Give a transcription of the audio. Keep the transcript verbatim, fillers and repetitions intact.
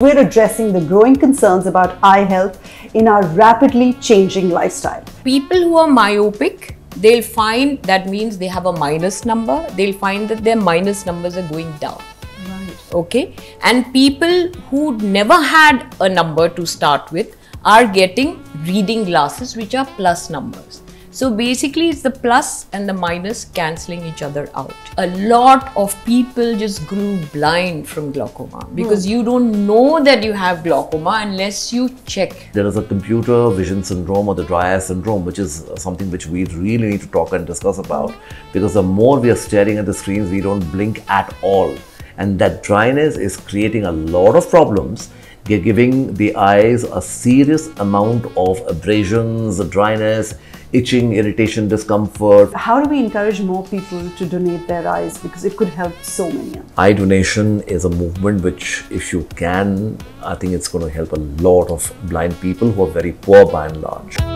We're addressing the growing concerns about eye health in our rapidly changing lifestyle. People who are myopic, they'll find that means they have a minus number. They'll find that their minus numbers are going down. Right. Okay. And people who never had a number to start with are getting reading glasses, which are plus numbers. So basically, it's the plus and the minus cancelling each other out. A lot of people just grew blind from glaucoma because hmm. you don't know that you have glaucoma unless you check. There is a computer vision syndrome or the dry eye syndrome, which is something which we really need to talk and discuss about, because the more we are staring at the screens, we don't blink at all. And that dryness is creating a lot of problems. They're giving the eyes a serious amount of abrasions, dryness, itching, irritation, discomfort. How do we encourage more people to donate their eyes? Because it could help so many. Eye donation is a movement which, if you can, I think it's going to help a lot of blind people who are very poor by and large.